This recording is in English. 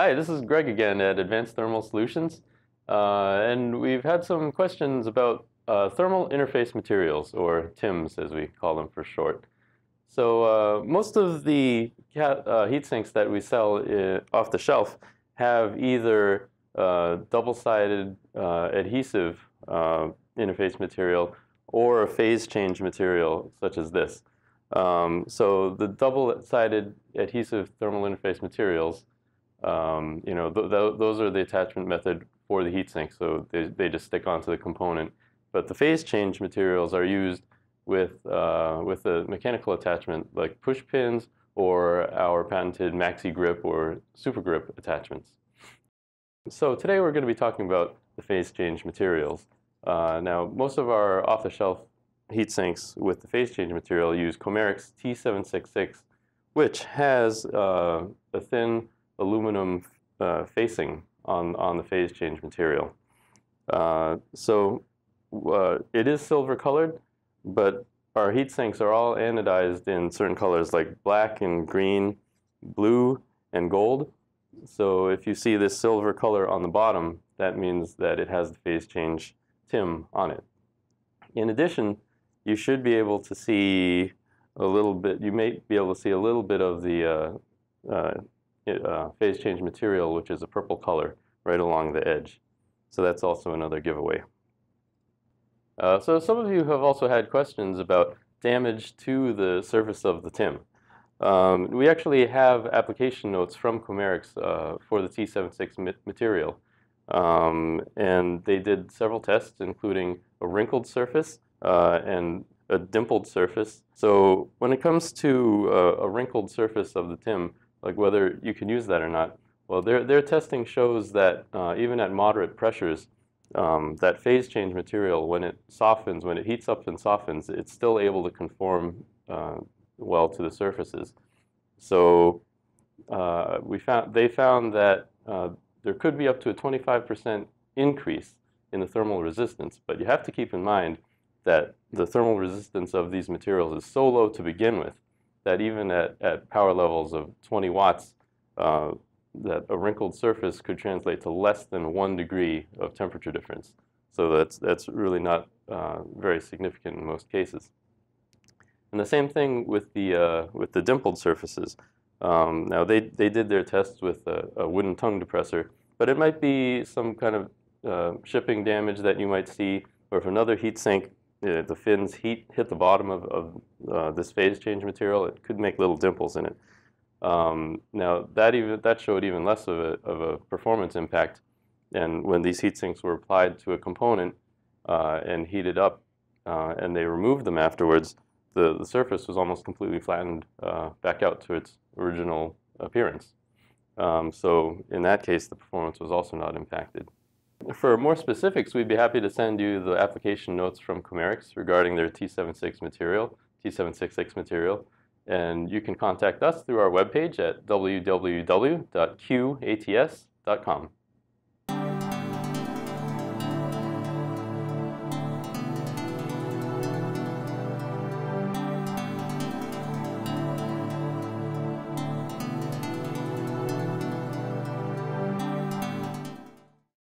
Hi, this is Greg again at Advanced Thermal Solutions, and we've had some questions about thermal interface materials, or TIMS as we call them for short. So most of the heat sinks that we sell off the shelf have either double-sided adhesive interface material or a phase change material such as this. So the double-sided adhesive thermal interface materials, you know, those are the attachment method for the heat sink, so they just stick onto the component. But the phase change materials are used with a mechanical attachment like push pins or our patented maxi-grip or super-grip attachments. So today we're going to be talking about the phase change materials. Now, most of our off-the-shelf heat sinks with the phase change material use Chomerics T766, which has a thin aluminum facing on the phase change material. So it is silver colored, but our heat sinks are all anodized in certain colors like black and green, blue and gold. So if you see this silver color on the bottom, that means that it has the phase change TIM on it. In addition, you should be able to see a little bit, you may be able to see a little bit of the phase change material, which is a purple color right along the edge. So that's also another giveaway. So some of you have also had questions about damage to the surface of the TIM. We actually have application notes from Chomerics for the T76 material. And they did several tests, including a wrinkled surface and a dimpled surface. So when it comes to a wrinkled surface of the TIM, like whether you can use that or not, well, their testing shows that even at moderate pressures, that phase change material, when it softens, when it heats up and softens, it's still able to conform well to the surfaces. So they found that there could be up to a 25% increase in the thermal resistance, but you have to keep in mind that the thermal resistance of these materials is so low to begin with that even at power levels of 20 watts, that a wrinkled surface could translate to less than 1 degree of temperature difference. So that's really not very significant in most cases. And the same thing with the dimpled surfaces. Now they did their tests with a wooden tongue depressor, but it might be some kind of shipping damage that you might see, or if another heat sink, the fins hit the bottom of this phase change material, it could make little dimples in it. Now that showed even less of a performance impact, and when these heat sinks were applied to a component and heated up and they removed them afterwards, the surface was almost completely flattened back out to its original appearance. So in that case, the performance was also not impacted. For more specifics, we'd be happy to send you the application notes from Chomerics regarding their T766 material. And you can contact us through our webpage at www.qats.com.